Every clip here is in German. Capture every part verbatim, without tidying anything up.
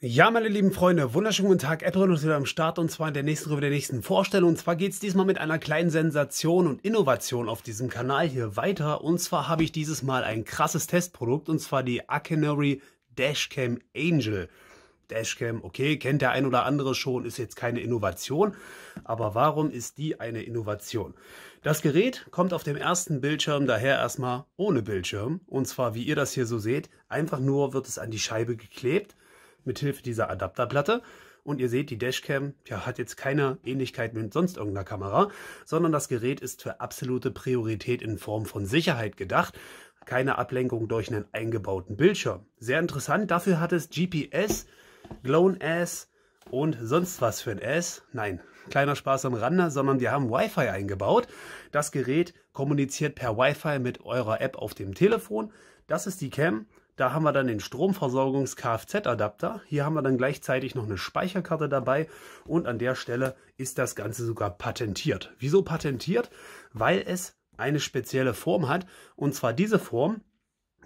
Ja, meine lieben Freunde, wunderschönen guten Tag, Appreviewnews wieder am Start und zwar in der nächsten Review der nächsten Vorstellung. Und zwar geht es diesmal mit einer kleinen Sensation und Innovation auf diesem Kanal hier weiter. Und zwar habe ich dieses Mal ein krasses Testprodukt und zwar die Akenori Dashcam Angel. Dashcam, okay, kennt der ein oder andere schon, ist jetzt keine Innovation. Aber warum ist die eine Innovation? Das Gerät kommt auf dem ersten Bildschirm daher erstmal ohne Bildschirm. Und zwar, wie ihr das hier so seht, einfach nur wird es an die Scheibe geklebt. Mithilfe dieser Adapterplatte. Und ihr seht, die Dashcam ja, hat jetzt keine Ähnlichkeit mit sonst irgendeiner Kamera, sondern das Gerät ist für absolute Priorität in Form von Sicherheit gedacht. Keine Ablenkung durch einen eingebauten Bildschirm. Sehr interessant, dafür hat es G P S, GLONASS und sonst was für ein S. Nein, kleiner Spaß am Rande, sondern wir haben Wi-Fi eingebaut. Das Gerät kommuniziert per Wi-Fi mit eurer App auf dem Telefon. Das ist die Cam. Da haben wir dann den Stromversorgungs-Kfz-Adapter. Hier haben wir dann gleichzeitig noch eine Speicherkarte dabei. Und an der Stelle ist das Ganze sogar patentiert. Wieso patentiert? Weil es eine spezielle Form hat. Und zwar diese Form,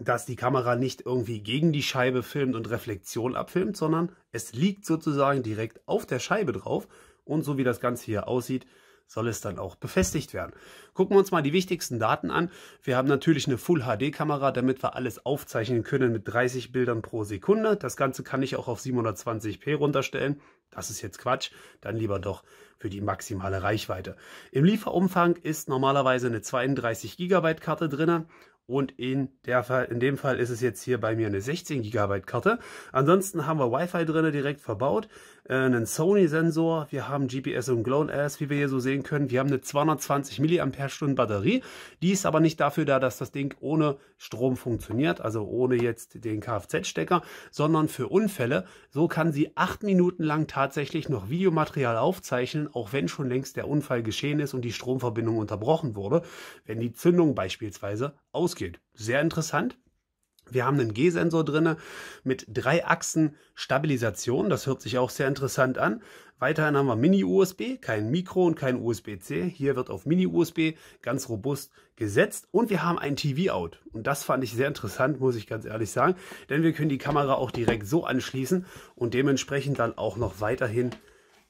dass die Kamera nicht irgendwie gegen die Scheibe filmt und Reflexion abfilmt, sondern es liegt sozusagen direkt auf der Scheibe drauf. Und so wie das Ganze hier aussieht, soll es dann auch befestigt werden. Gucken wir uns mal die wichtigsten Daten an. Wir haben natürlich eine Full H D Kamera, damit wir alles aufzeichnen können mit dreißig Bildern pro Sekunde. Das Ganze kann ich auch auf siebenhundertzwanzig p runterstellen. Das ist jetzt Quatsch. Dann lieber doch für die maximale Reichweite. Im Lieferumfang ist normalerweise eine zweiunddreißig Gigabyte Karte drin. Und in, der Fall, in dem Fall ist es jetzt hier bei mir eine sechzehn Gigabyte Karte. Ansonsten haben wir Wi-Fi drin, direkt verbaut, äh, einen Sony-Sensor, wir haben G P S und GLONASS, wie wir hier so sehen können. Wir haben eine zweihundertzwanzig Milliampere Stunden Batterie. Die ist aber nicht dafür da, dass das Ding ohne Strom funktioniert, also ohne jetzt den Kfz-Stecker, sondern für Unfälle. So kann sie acht Minuten lang tatsächlich noch Videomaterial aufzeichnen, auch wenn schon längst der Unfall geschehen ist und die Stromverbindung unterbrochen wurde, wenn die Zündung beispielsweise aus geht. Sehr interessant. Wir haben einen G-Sensor drin mit drei Achsen Stabilisation. Das hört sich auch sehr interessant an. Weiterhin haben wir Mini U S B, kein Mikro und kein U S B C. Hier wird auf Mini U S B ganz robust gesetzt. Und wir haben ein T V Out. Und das fand ich sehr interessant, muss ich ganz ehrlich sagen. Denn wir können die Kamera auch direkt so anschließen und dementsprechend dann auch noch weiterhin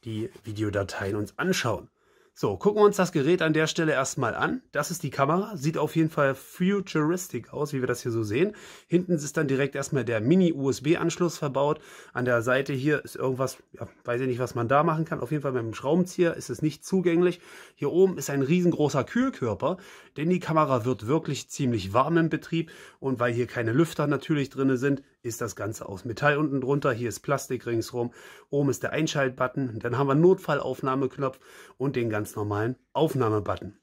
die Videodateien uns anschauen. So, gucken wir uns das Gerät an der Stelle erstmal an. Das ist die Kamera, sieht auf jeden Fall futuristisch aus, wie wir das hier so sehen. Hinten ist dann direkt erstmal der Mini U S B Anschluss verbaut. An der Seite hier ist irgendwas, ja, weiß ich nicht, was man da machen kann. Auf jeden Fall mit dem Schraubenzieher ist es nicht zugänglich. Hier oben ist ein riesengroßer Kühlkörper, denn die Kamera wird wirklich ziemlich warm im Betrieb. Und weil hier keine Lüfter natürlich drin sind, ist das Ganze aus Metall unten drunter, hier ist Plastik ringsrum, oben ist der Einschaltbutton, dann haben wir einen Notfallaufnahmeknopf und den ganz normalen Aufnahmebutton.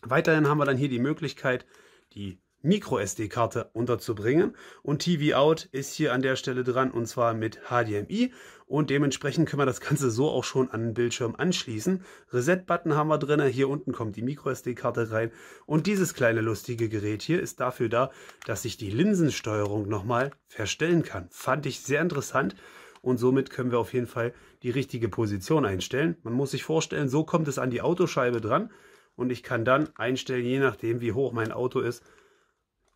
Weiterhin haben wir dann hier die Möglichkeit, die Micro S D Karte unterzubringen und T V Out ist hier an der Stelle dran und zwar mit H D M I und dementsprechend können wir das Ganze so auch schon an den Bildschirm anschließen. Reset-Button haben wir drin, hier unten kommt die Micro S D Karte rein und dieses kleine lustige Gerät hier ist dafür da, dass ich die Linsensteuerung nochmal verstellen kann. Fand ich sehr interessant. Und somit können wir auf jeden Fall die richtige Position einstellen. Man muss sich vorstellen, so kommt es an die Autoscheibe dran und ich kann dann einstellen, je nachdem wie hoch mein Auto ist,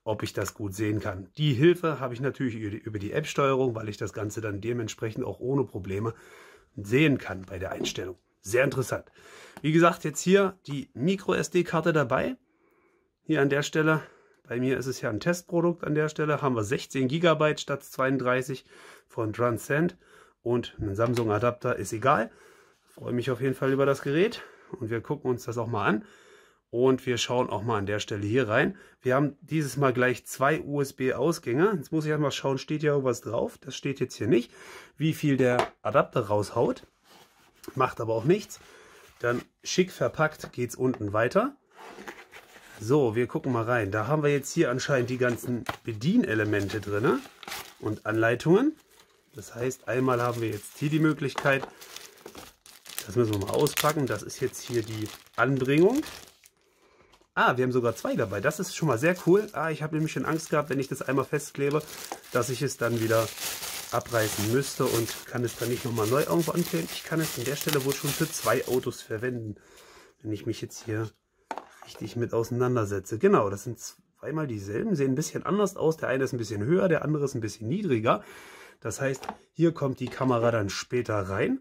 ob ich das gut sehen kann. Die Hilfe habe ich natürlich über die App-Steuerung, weil ich das Ganze dann dementsprechend auch ohne Probleme sehen kann bei der Einstellung. Sehr interessant. Wie gesagt, jetzt hier die Micro S D Karte dabei. Hier an der Stelle, bei mir ist es ja ein Testprodukt an der Stelle, haben wir sechzehn Gigabyte statt zweiunddreißig von Transcend und ein Samsung-Adapter ist egal. Ich freue mich auf jeden Fall über das Gerät und wir gucken uns das auch mal an. Und wir schauen auch mal an der Stelle hier rein. Wir haben dieses Mal gleich zwei U S B Ausgänge. Jetzt muss ich einmal schauen, steht hier irgendwas drauf? Das steht jetzt hier nicht. Wie viel der Adapter raushaut, macht aber auch nichts. Dann schick verpackt geht es unten weiter. So, wir gucken mal rein. Da haben wir jetzt hier anscheinend die ganzen Bedienelemente drin und Anleitungen. Das heißt, einmal haben wir jetzt hier die Möglichkeit, das müssen wir mal auspacken. Das ist jetzt hier die Anbringung. Ah, wir haben sogar zwei dabei. Das ist schon mal sehr cool. Ah, ich habe nämlich schon Angst gehabt, wenn ich das einmal festklebe, dass ich es dann wieder abreißen müsste und kann es dann nicht nochmal neu irgendwo ankleben. Ich kann es an der Stelle wohl schon für zwei Autos verwenden, wenn ich mich jetzt hier richtig mit auseinandersetze. Genau, das sind zweimal dieselben, sehen ein bisschen anders aus. Der eine ist ein bisschen höher, der andere ist ein bisschen niedriger. Das heißt, hier kommt die Kamera dann später rein.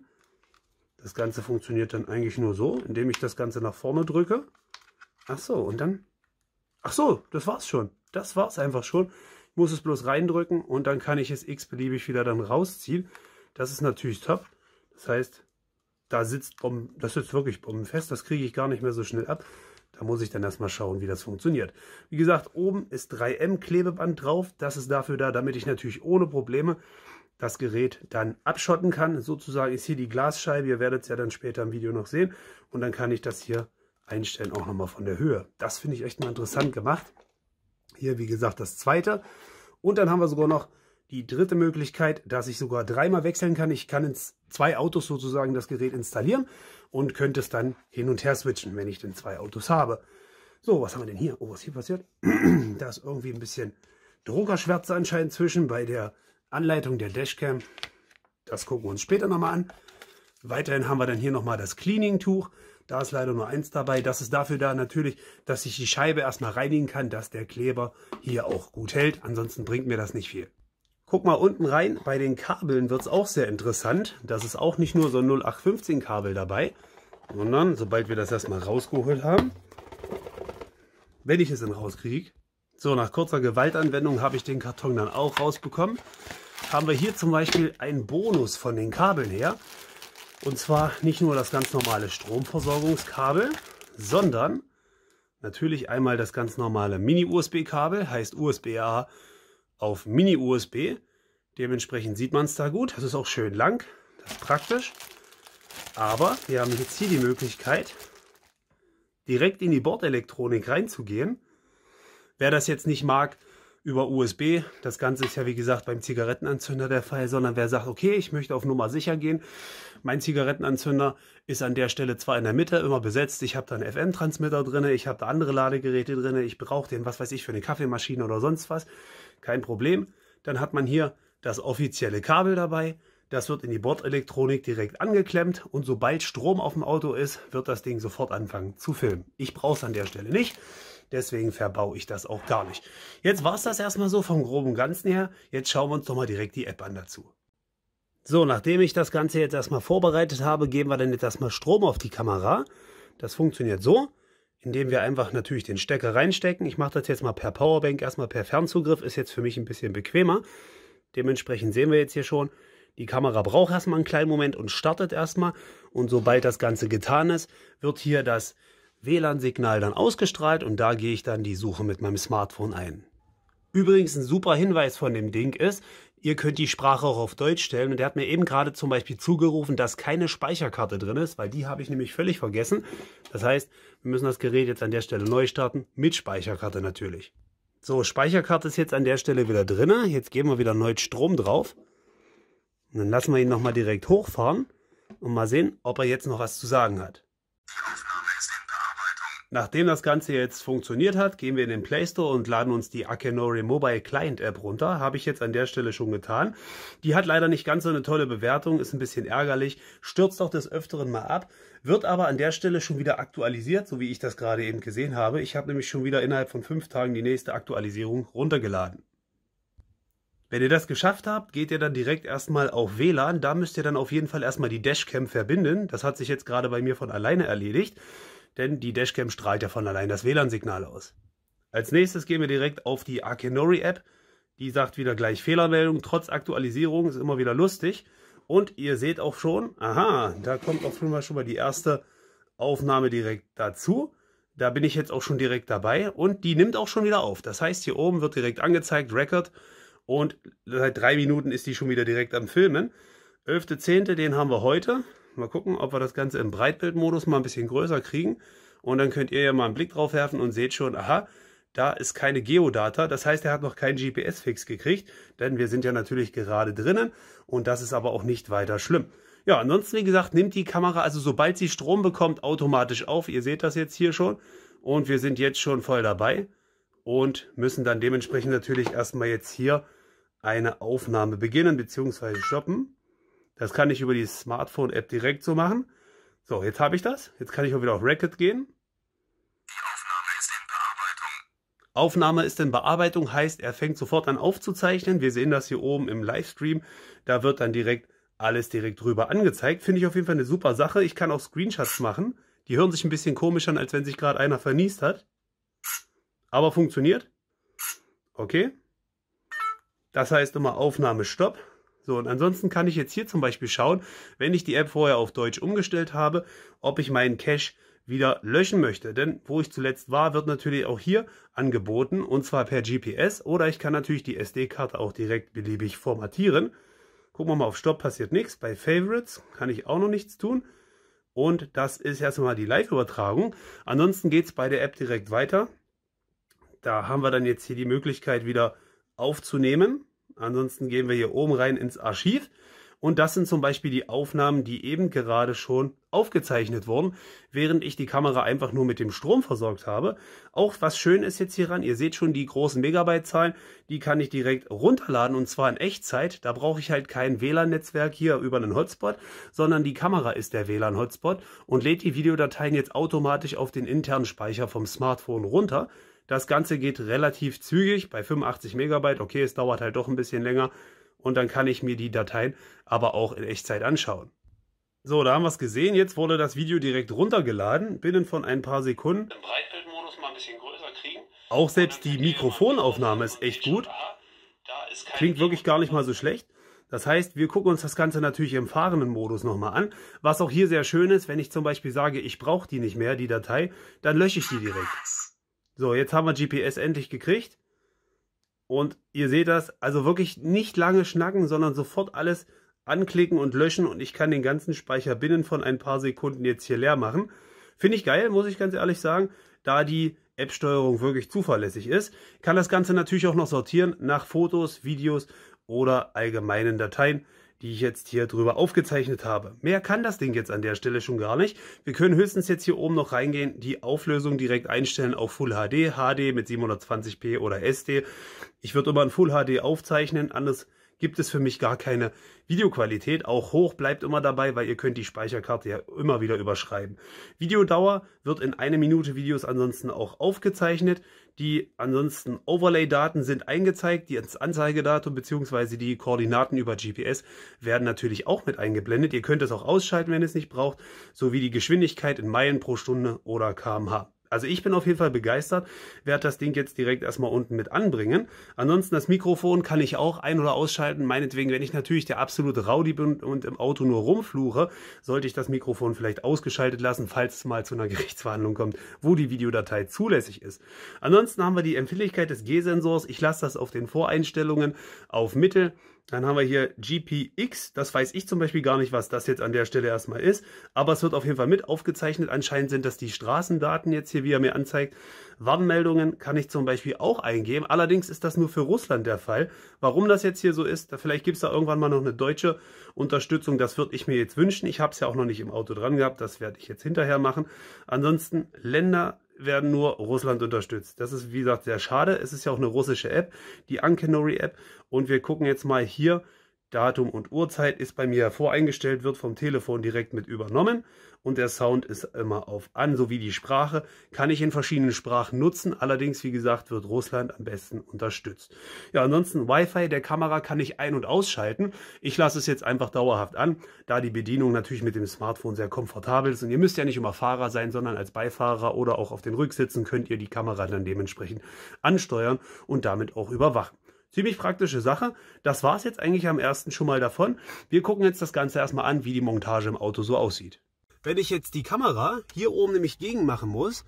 Das Ganze funktioniert dann eigentlich nur so, indem ich das Ganze nach vorne drücke. Ach so, und dann... Ach so, das war's schon. Das war's einfach schon. Ich muss es bloß reindrücken und dann kann ich es x-beliebig wieder dann rausziehen. Das ist natürlich top. Das heißt, da sitzt Bomben, das sitzt wirklich bombenfest. Das kriege ich gar nicht mehr so schnell ab. Da muss ich dann erstmal schauen, wie das funktioniert. Wie gesagt, oben ist drei M Klebeband drauf. Das ist dafür da, damit ich natürlich ohne Probleme das Gerät dann abschotten kann. Sozusagen ist hier die Glasscheibe. Ihr werdet es ja dann später im Video noch sehen. Und dann kann ich das hier einstellen, auch nochmal von der Höhe. Das finde ich echt mal interessant gemacht. Hier, wie gesagt, das zweite. Und dann haben wir sogar noch die dritte Möglichkeit, dass ich sogar dreimal wechseln kann. Ich kann in zwei Autos sozusagen das Gerät installieren und könnte es dann hin und her switchen, wenn ich denn zwei Autos habe. So, was haben wir denn hier? Oh, was hier passiert? Da ist irgendwie ein bisschen Druckerschwärze anscheinend zwischen bei der Anleitung der Dashcam. Das gucken wir uns später nochmal an. Weiterhin haben wir dann hier nochmal das Cleaning-Tuch. Da ist leider nur eins dabei. Das ist dafür da natürlich, dass ich die Scheibe erstmal reinigen kann, dass der Kleber hier auch gut hält. Ansonsten bringt mir das nicht viel. Guck mal unten rein, bei den Kabeln wird es auch sehr interessant. Das ist auch nicht nur so ein null acht fünfzehn Kabel dabei, sondern sobald wir das erstmal rausgeholt haben, wenn ich es dann rauskriege, so nach kurzer Gewaltanwendung habe ich den Karton dann auch rausbekommen, haben wir hier zum Beispiel einen Bonus von den Kabeln her. Und zwar nicht nur das ganz normale Stromversorgungskabel, sondern natürlich einmal das ganz normale Mini-U S B-Kabel, heißt U S B A auf Mini-U S B. Dementsprechend sieht man es da gut. Das ist auch schön lang, das ist praktisch. Aber wir haben jetzt hier die Möglichkeit, direkt in die Bordelektronik reinzugehen. Wer das jetzt nicht mag, über U S B, das Ganze ist ja wie gesagt beim Zigarettenanzünder der Fall, sondern wer sagt, okay, ich möchte auf Nummer sicher gehen, mein Zigarettenanzünder ist an der Stelle zwar in der Mitte immer besetzt, ich habe da einen F M-Transmitter drin, ich habe da andere Ladegeräte drin, ich brauche den, was weiß ich, für eine Kaffeemaschine oder sonst was, kein Problem. Dann hat man hier das offizielle Kabel dabei, das wird in die Bordelektronik direkt angeklemmt und sobald Strom auf dem Auto ist, wird das Ding sofort anfangen zu filmen. Ich brauche es an der Stelle nicht. Deswegen verbau ich das auch gar nicht. Jetzt war es das erstmal so vom groben Ganzen her. Jetzt schauen wir uns doch mal direkt die App an dazu. So, nachdem ich das Ganze jetzt erstmal vorbereitet habe, geben wir dann jetzt erstmal Strom auf die Kamera. Das funktioniert so, indem wir einfach natürlich den Stecker reinstecken. Ich mache das jetzt mal per Powerbank, erstmal per Fernzugriff. Ist jetzt für mich ein bisschen bequemer. Dementsprechend sehen wir jetzt hier schon, die Kamera braucht erstmal einen kleinen Moment und startet erstmal. Und sobald das Ganze getan ist, wird hier das W L A N-Signal dann ausgestrahlt und da gehe ich dann die Suche mit meinem Smartphone ein. Übrigens ein super Hinweis von dem Ding ist, ihr könnt die Sprache auch auf Deutsch stellen und der hat mir eben gerade zum Beispiel zugerufen, dass keine Speicherkarte drin ist, weil die habe ich nämlich völlig vergessen. Das heißt, wir müssen das Gerät jetzt an der Stelle neu starten, mit Speicherkarte natürlich. So, Speicherkarte ist jetzt an der Stelle wieder drin, jetzt geben wir wieder erneut Strom drauf. Und dann lassen wir ihn nochmal direkt hochfahren und mal sehen, ob er jetzt noch was zu sagen hat. Nachdem das Ganze jetzt funktioniert hat, gehen wir in den Play Store und laden uns die Akenori Mobile Client App runter. Habe ich jetzt an der Stelle schon getan. Die hat leider nicht ganz so eine tolle Bewertung, ist ein bisschen ärgerlich, stürzt auch des Öfteren mal ab, wird aber an der Stelle schon wieder aktualisiert, so wie ich das gerade eben gesehen habe. Ich habe nämlich schon wieder innerhalb von fünf Tagen die nächste Aktualisierung runtergeladen. Wenn ihr das geschafft habt, geht ihr dann direkt erstmal auf W L A N. Da müsst ihr dann auf jeden Fall erstmal die Dashcam verbinden. Das hat sich jetzt gerade bei mir von alleine erledigt, denn die Dashcam strahlt ja von allein das W L A N-Signal aus. Als nächstes gehen wir direkt auf die Akenori-App. Die sagt wieder gleich Fehlermeldung, trotz Aktualisierung, ist immer wieder lustig. Und ihr seht auch schon, aha, da kommt auch schon mal, schon mal die erste Aufnahme direkt dazu. Da bin ich jetzt auch schon direkt dabei und die nimmt auch schon wieder auf. Das heißt, hier oben wird direkt angezeigt, Record. Und seit drei Minuten ist die schon wieder direkt am Filmen. elfter zehnter den haben wir heute. Mal gucken, ob wir das Ganze im Breitbildmodus mal ein bisschen größer kriegen. Und dann könnt ihr ja mal einen Blick drauf werfen und seht schon, aha, da ist keine Geodata. Das heißt, er hat noch keinen G P S-Fix gekriegt, denn wir sind ja natürlich gerade drinnen. Und das ist aber auch nicht weiter schlimm. Ja, ansonsten, wie gesagt, nimmt die Kamera, also sobald sie Strom bekommt, automatisch auf. Ihr seht das jetzt hier schon. Und wir sind jetzt schon voll dabei. Und müssen dann dementsprechend natürlich erstmal jetzt hier eine Aufnahme beginnen bzw. stoppen. Das kann ich über die Smartphone-App direkt so machen. So, jetzt habe ich das. Jetzt kann ich auch wieder auf Record gehen. Die Aufnahme ist in Bearbeitung. Aufnahme ist in Bearbeitung, heißt, er fängt sofort an aufzuzeichnen. Wir sehen das hier oben im Livestream. Da wird dann direkt alles direkt drüber angezeigt. Finde ich auf jeden Fall eine super Sache. Ich kann auch Screenshots machen. Die hören sich ein bisschen komisch an, als wenn sich gerade einer verniest hat. Aber funktioniert. Okay. Das heißt immer Aufnahme Stopp. So, und ansonsten kann ich jetzt hier zum Beispiel schauen, wenn ich die App vorher auf Deutsch umgestellt habe, ob ich meinen Cache wieder löschen möchte. Denn wo ich zuletzt war, wird natürlich auch hier angeboten, und zwar per G P S. Oder ich kann natürlich die S D-Karte auch direkt beliebig formatieren. Gucken wir mal auf Stopp, passiert nichts. Bei Favorites kann ich auch noch nichts tun. Und das ist erstmal die Live-Übertragung. Ansonsten geht es bei der App direkt weiter. Da haben wir dann jetzt hier die Möglichkeit, wieder aufzunehmen. Ansonsten gehen wir hier oben rein ins Archiv. Und das sind zum Beispiel die Aufnahmen, die eben gerade schon aufgezeichnet wurden, während ich die Kamera einfach nur mit dem Strom versorgt habe. Auch was schön ist jetzt hieran, ihr seht schon die großen Megabyte-Zahlen, die kann ich direkt runterladen und zwar in Echtzeit. Da brauche ich halt kein W L A N-Netzwerk hier über einen Hotspot, sondern die Kamera ist der W L A N-Hotspot und lädt die Videodateien jetzt automatisch auf den internen Speicher vom Smartphone runter. Das Ganze geht relativ zügig bei fünfundachtzig Megabyte. Okay, es dauert halt doch ein bisschen länger. Und dann kann ich mir die Dateien aber auch in Echtzeit anschauen. So, da haben wir es gesehen. Jetzt wurde das Video direkt runtergeladen. Binnen von ein paar Sekunden. Im Breitbildmodus mal ein bisschen größer kriegen. Auch selbst die Mikrofonaufnahme ist echt gut. Klingt wirklich gar nicht mal so schlecht. Das heißt, wir gucken uns das Ganze natürlich im fahrenden Modus nochmal an. Was auch hier sehr schön ist, wenn ich zum Beispiel sage, ich brauche die nicht mehr, die Datei, dann lösche ich die direkt. So, jetzt haben wir G P S endlich gekriegt. Und ihr seht das, also wirklich nicht lange schnacken, sondern sofort alles anklicken und löschen. Und ich kann den ganzen Speicher binnen von ein paar Sekunden jetzt hier leer machen. Finde ich geil, muss ich ganz ehrlich sagen, da die App-Steuerung wirklich zuverlässig ist. Ich kann das Ganze natürlich auch noch sortieren nach Fotos, Videos oder allgemeinen Dateien, die ich jetzt hier drüber aufgezeichnet habe. Mehr kann das Ding jetzt an der Stelle schon gar nicht. Wir können höchstens jetzt hier oben noch reingehen, die Auflösung direkt einstellen auf Full H D, H D mit siebenhundertzwanzig p oder S D. Ich würde immer in Full H D aufzeichnen, anders gibt es für mich gar keine Videoqualität. Auch hoch bleibt immer dabei, weil ihr könnt die Speicherkarte ja immer wieder überschreiben. Videodauer wird in eine Minute Videos ansonsten auch aufgezeichnet. Die ansonsten Overlay-Daten sind eingezeigt, die Anzeigedatum bzw. die Koordinaten über G P S werden natürlich auch mit eingeblendet. Ihr könnt es auch ausschalten, wenn ihr es nicht braucht, sowie die Geschwindigkeit in Meilen pro Stunde oder Kilometer pro Stunde. Also ich bin auf jeden Fall begeistert, werde das Ding jetzt direkt erstmal unten mit anbringen. Ansonsten das Mikrofon kann ich auch ein- oder ausschalten. Meinetwegen, wenn ich natürlich der absolute Rowdy bin und im Auto nur rumfluche, sollte ich das Mikrofon vielleicht ausgeschaltet lassen, falls es mal zu einer Gerichtsverhandlung kommt, wo die Videodatei zulässig ist. Ansonsten haben wir die Empfindlichkeit des G-Sensors. Ich lasse das auf den Voreinstellungen auf Mittel. Dann haben wir hier G P X, das weiß ich zum Beispiel gar nicht, was das jetzt an der Stelle erstmal ist, aber es wird auf jeden Fall mit aufgezeichnet. Anscheinend sind das die Straßendaten jetzt hier, wie er mir anzeigt. Warnmeldungen kann ich zum Beispiel auch eingeben, allerdings ist das nur für Russland der Fall. Warum das jetzt hier so ist, da vielleicht gibt es da irgendwann mal noch eine deutsche Unterstützung, das würde ich mir jetzt wünschen. Ich habe es ja auch noch nicht im Auto dran gehabt, das werde ich jetzt hinterher machen. Ansonsten Länder werden nur Russland unterstützt. Das ist, wie gesagt, sehr schade. Es ist ja auch eine russische App, die Akenori App. Und wir gucken jetzt mal hier, Datum und Uhrzeit ist bei mir voreingestellt, wird vom Telefon direkt mit übernommen. Und der Sound ist immer auf an, sowie die Sprache kann ich in verschiedenen Sprachen nutzen. Allerdings, wie gesagt, wird Russland am besten unterstützt. Ja, ansonsten Wi-Fi der Kamera kann ich ein- und ausschalten. Ich lasse es jetzt einfach dauerhaft an, da die Bedienung natürlich mit dem Smartphone sehr komfortabel ist. Und ihr müsst ja nicht immer Fahrer sein, sondern als Beifahrer oder auch auf den Rücksitzen könnt ihr die Kamera dann dementsprechend ansteuern und damit auch überwachen. Ziemlich praktische Sache. Das war es jetzt eigentlich am ersten schon mal davon. Wir gucken jetzt das Ganze erstmal an, wie die Montage im Auto so aussieht. Wenn ich jetzt die Kamera hier oben nämlich gegen machen muss,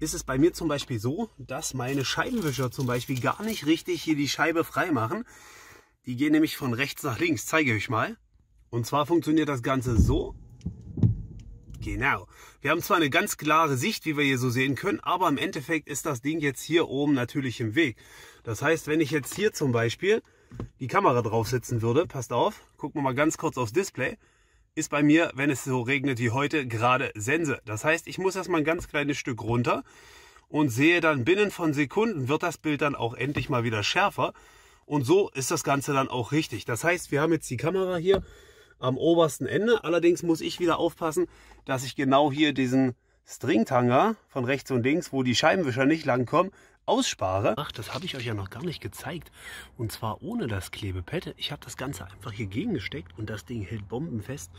ist es bei mir zum Beispiel so, dass meine Scheibenwischer zum Beispiel gar nicht richtig hier die Scheibe frei machen. Die gehen nämlich von rechts nach links, zeige ich euch mal. Und zwar funktioniert das Ganze so. Genau. Wir haben zwar eine ganz klare Sicht, wie wir hier so sehen können, aber im Endeffekt ist das Ding jetzt hier oben natürlich im Weg. Das heißt, wenn ich jetzt hier zum Beispiel die Kamera draufsetzen würde, passt auf, gucken wir mal ganz kurz aufs Display, ist bei mir, wenn es so regnet wie heute, gerade Sense. Das heißt, ich muss erstmal ein ganz kleines Stück runter und sehe dann binnen von Sekunden wird das Bild dann auch endlich mal wieder schärfer. Und so ist das Ganze dann auch richtig. Das heißt, wir haben jetzt die Kamera hier am obersten Ende. Allerdings muss ich wieder aufpassen, dass ich genau hier diesen Stringtanger von rechts und links, wo die Scheibenwischer nicht langkommen, ausspare. Ach, das habe ich euch ja noch gar nicht gezeigt. Und zwar ohne das Klebepad. Ich habe das Ganze einfach hier gegengesteckt und das Ding hält bombenfest.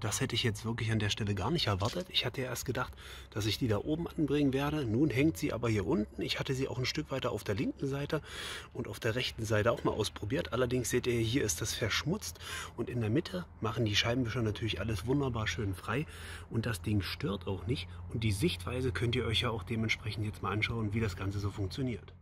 Das hätte ich jetzt wirklich an der Stelle gar nicht erwartet. Ich hatte ja erst gedacht, dass ich die da oben anbringen werde. Nun hängt sie aber hier unten. Ich hatte sie auch ein Stück weiter auf der linken Seite und auf der rechten Seite auch mal ausprobiert. Allerdings seht ihr, hier ist das verschmutzt. Und in der Mitte machen die Scheibenwischer natürlich alles wunderbar schön frei. Und das Ding stört auch nicht. Und die Sichtweise könnt ihr euch ja auch dementsprechend jetzt mal anschauen, wie das Ganze so funktioniert.